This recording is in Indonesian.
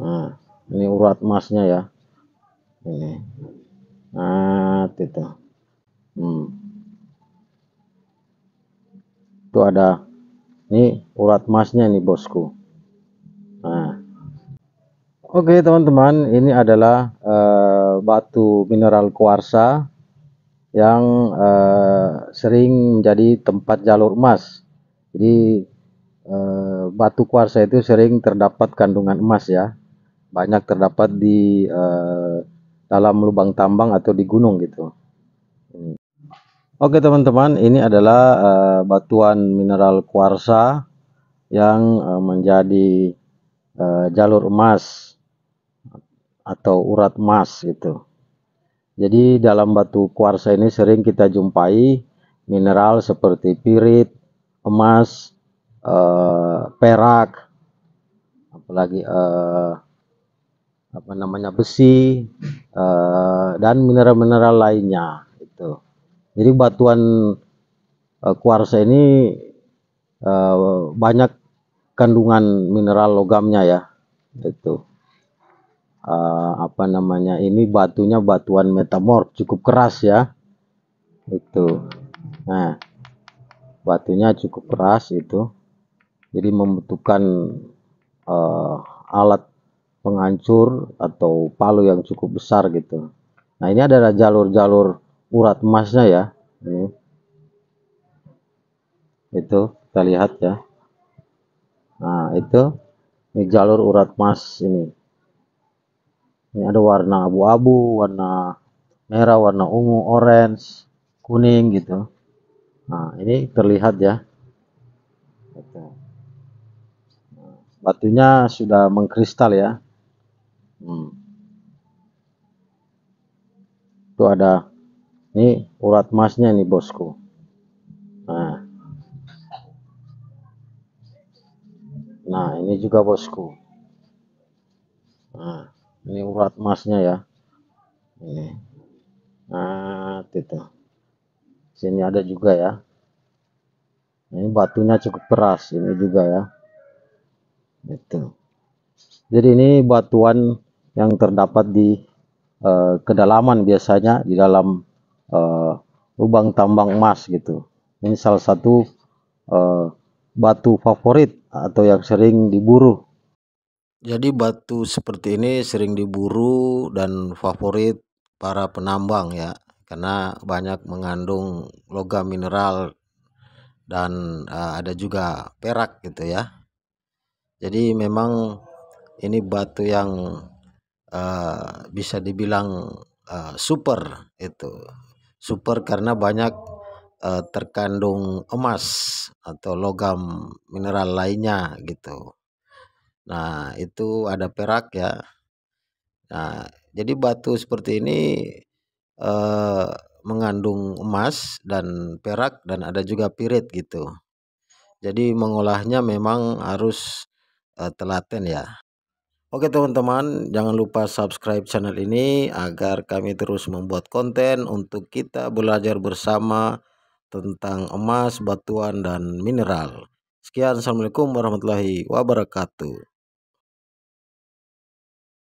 Nah, ini urat emasnya ya. Ini. Nah, itu. Itu ada ini urat emasnya nih, bosku. Nah. Oke, teman-teman, ini adalah batu mineral kuarsa yang sering menjadi tempat jalur emas. Jadi batu kuarsa itu sering terdapat kandungan emas ya, banyak terdapat di dalam lubang tambang atau di gunung gitu. Oke, teman-teman, ini adalah batuan mineral kuarsa yang menjadi jalur emas atau urat emas gitu. Jadi dalam batu kuarsa ini sering kita jumpai mineral seperti pirit, emas, perak, apalagi apa namanya, besi, dan mineral-mineral lainnya itu. Jadi batuan kuarsa ini banyak kandungan mineral logamnya ya itu. Apa namanya, ini batunya batuan metamorf, cukup keras ya itu. Nah, batunya cukup keras itu, jadi membutuhkan alat penghancur atau palu yang cukup besar gitu. Nah, ini adalah jalur-jalur urat emasnya ya, ini itu kita lihat ya. Nah, itu ini jalur urat emas ini. Ini ada warna abu-abu, warna merah, warna ungu, orange, kuning gitu. Nah, ini terlihat ya. Batunya sudah mengkristal ya. Itu ada ini urat emasnya nih, bosku. Nah. Nah, ini juga, bosku. Nah. Ini urat emasnya ya. Ini. Nah, itu. Sini ada juga ya. Ini batunya cukup keras ini juga ya. Itu. Jadi ini batuan yang terdapat di kedalaman biasanya di dalam lubang tambang emas gitu. Ini salah satu batu favorit atau yang sering diburu. Jadi batu seperti ini sering diburu dan favorit para penambang ya, karena banyak mengandung logam mineral dan ada juga perak gitu ya. Jadi memang ini batu yang bisa dibilang super itu. Super karena banyak terkandung emas atau logam mineral lainnya gitu. Nah, itu ada perak ya. Nah, jadi batu seperti ini mengandung emas dan perak dan ada juga pirit gitu. Jadi mengolahnya memang harus telaten ya. Oke, teman-teman, jangan lupa subscribe channel ini agar kami terus membuat konten untuk kita belajar bersama tentang emas, batuan, dan mineral. Sekian, assalamualaikum warahmatullahi wabarakatuh.